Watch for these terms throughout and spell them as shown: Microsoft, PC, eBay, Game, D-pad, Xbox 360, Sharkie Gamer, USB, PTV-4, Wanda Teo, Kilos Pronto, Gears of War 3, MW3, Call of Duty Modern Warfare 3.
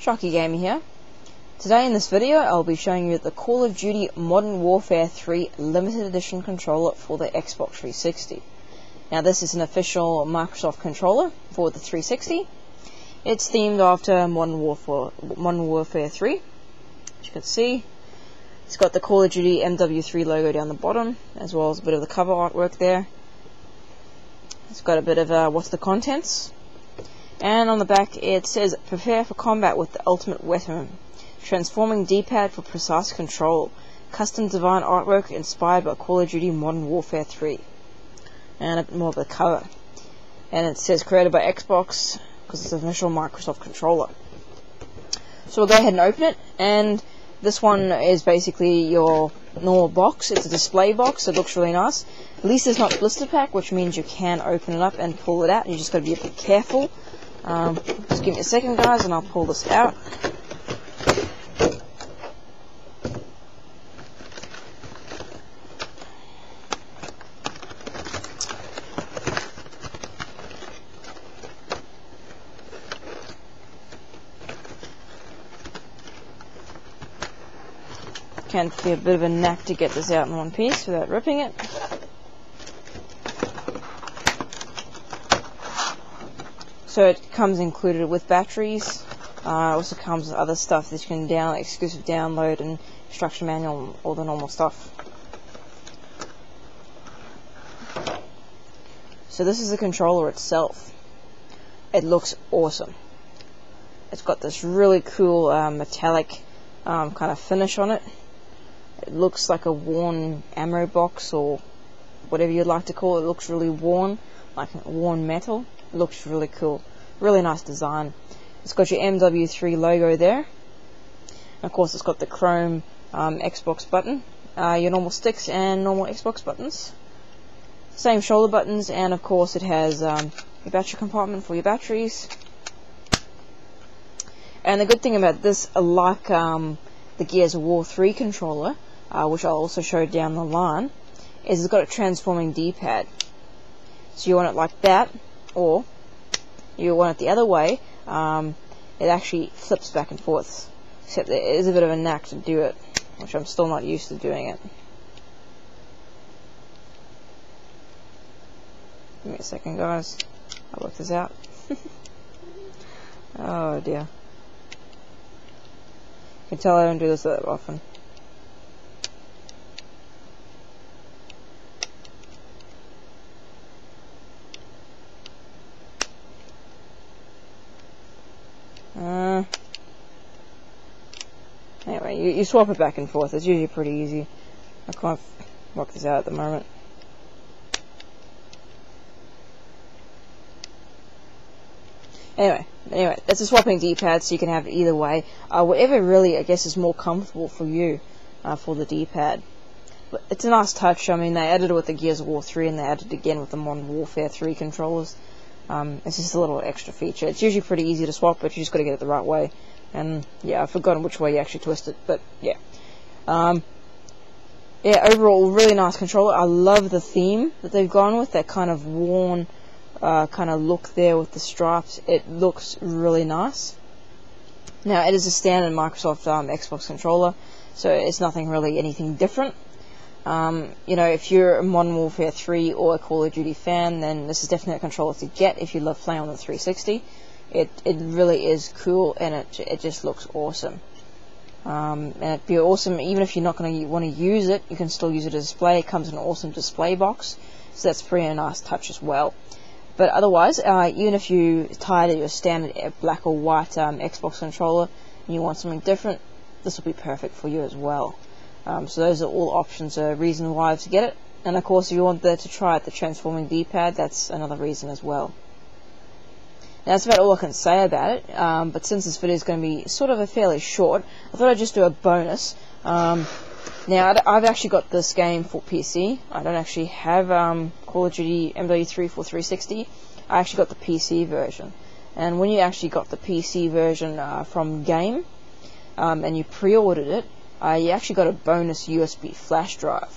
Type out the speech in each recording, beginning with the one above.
Sharkie Gamer here. Today in this video I'll be showing you the Call of Duty Modern Warfare 3 limited edition controller for the Xbox 360. Now this is an official Microsoft controller for the 360. It's themed after Modern Warfare 3. As you can see, it's got the Call of Duty MW3 logo down the bottom, as well as a bit of the cover artwork there. It's got a bit of what's the contents. And on the back it says, prepare for combat with the ultimate weapon, transforming D-pad for precise control, custom design artwork inspired by Call of Duty Modern Warfare 3. And a bit more of the cover. And it says created by Xbox, because it's an official Microsoft controller. So we'll go ahead and open it, and this one is basically your normal box. It's a display box, it looks really nice. At least it's not blister pack, which means you can open it up and pull it out. You just got to be a bit careful. Just give me a second, guys, and I'll pull this out. Can be a bit of a knack to get this out in one piece without ripping it. So it comes included with batteries. It also comes with other stuff that you can download, exclusive download and instruction manual, all the normal stuff. So this is the controller itself. It looks awesome. It's got this really cool metallic kind of finish on it. It looks like a worn ammo box or whatever you'd like to call it. It looks really worn, like worn metal. It looks really cool. Really nice design. It's got your MW3 logo there. And of course it's got the chrome Xbox button, your normal sticks and normal Xbox buttons. Same shoulder buttons, and of course it has your battery compartment for your batteries. And the good thing about this, like the Gears of War 3 controller, which I'll also show down the line, is it's got a transforming D-pad. So you want it like that, or you want it the other way. It actually flips back and forth, except there is a bit of a knack to do it, which I'm still not used to doing it. Give me a second, guys, I'll work this out. Oh dear. You can tell I don't do this that often. Anyway, you swap it back and forth. It's usually pretty easy. I can't work this out at the moment. Anyway, that's a swapping D-pad, so you can have it either way. Whatever really, I guess, is more comfortable for you, for the D-pad. But it's a nice touch. I mean, they added it with the Gears of War 3, and they added it again with the Modern Warfare 3 controllers. It's just a little extra feature. It's usually pretty easy to swap, but you just got to get it the right way. And, yeah, I've forgotten which way you actually twist it, but, yeah. Yeah, overall, really nice controller. I love the theme that they've gone with, that kind of worn kind of look there with the stripes. It looks really nice. Now it is a standard Microsoft Xbox controller, so it's nothing really anything different. You know, if you're a Modern Warfare 3 or a Call of Duty fan, then this is definitely a controller to get if you love playing on the 360. It really is cool, and it just looks awesome. And it'd be awesome even if you're not going to want to use it. You can still use it as a display. It comes in an awesome display box, so that's pretty nice touch as well. But otherwise, even if you're tired of your standard black or white Xbox controller and you want something different, this will be perfect for you as well. So those are all options, a reason why to get it. And of course, if you want to try it, the transforming D-pad, that's another reason as well. Now, that's about all I can say about it, but since this video is going to be sort of a fairly short, I thought I'd just do a bonus. Now, I've actually got this game for PC. I don't actually have Call of Duty MW3 for 360. I actually got the PC version. And when you actually got the PC version from Game, and you pre-ordered it, you actually got a bonus USB flash drive.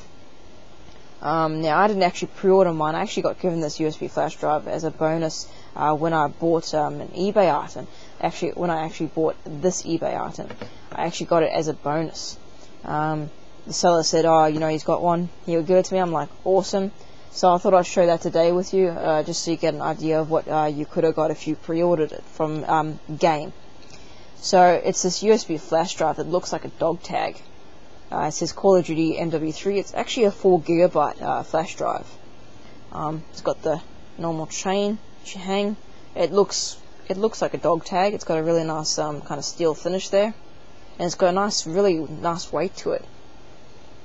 Now, I didn't actually pre-order mine. I actually got given this USB flash drive as a bonus when I bought an eBay item. Actually, when I actually bought this eBay item, I actually got it as a bonus. The seller said, oh, you know, he's got one, he'll give it to me. I'm like, awesome. So I thought I'd show that today with you, just so you get an idea of what you could have got if you pre-ordered it from Game. So it's this USB flash drive that looks like a dog tag. It says Call of Duty MW3. It's actually a 4GB flash drive. It's got the normal chain that you hang. It looks like a dog tag. It's got a really nice kind of steel finish there, and it's got a nice, really nice weight to it.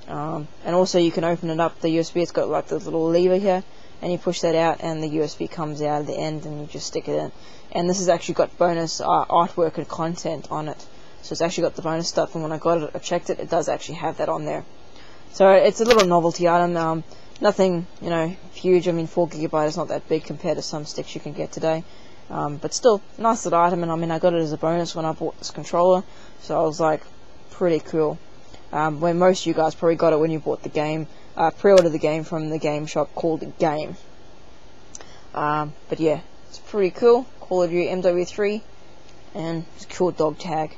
And also you can open it up, the USB. It's got like the little lever here, and you push that out and the USB comes out of the end, and you just stick it in. And this has actually got bonus artwork and content on it, so it's actually got the bonus stuff. And when I got it, I checked it, it does actually have that on there. So it's a little novelty item, nothing, you know, huge. I mean, 4GB is not that big compared to some sticks you can get today, but still, nice little item. And I mean, I got it as a bonus when I bought this controller, so I was like, pretty cool. Where most of you guys probably got it when you bought the game, pre-ordered the game from the game shop called Game. But yeah, it's pretty cool. Call of Duty MW3, and it's a cool dog tag.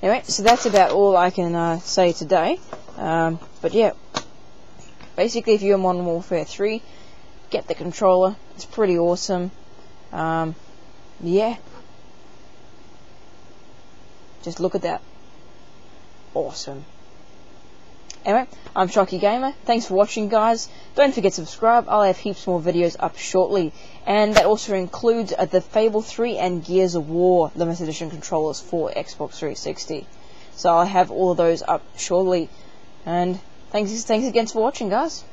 Anyway, so that's about all I can say today. But yeah, basically, if you're in Modern Warfare 3, get the controller. It's pretty awesome. Yeah, just look at that. Awesome. Anyway, I'm Sharkie Gamer. Thanks for watching, guys. Don't forget to subscribe. I'll have heaps more videos up shortly. And that also includes the Fable 3 and Gears of War Limited Edition controllers for Xbox 360. So I'll have all of those up shortly. And thanks again for watching, guys.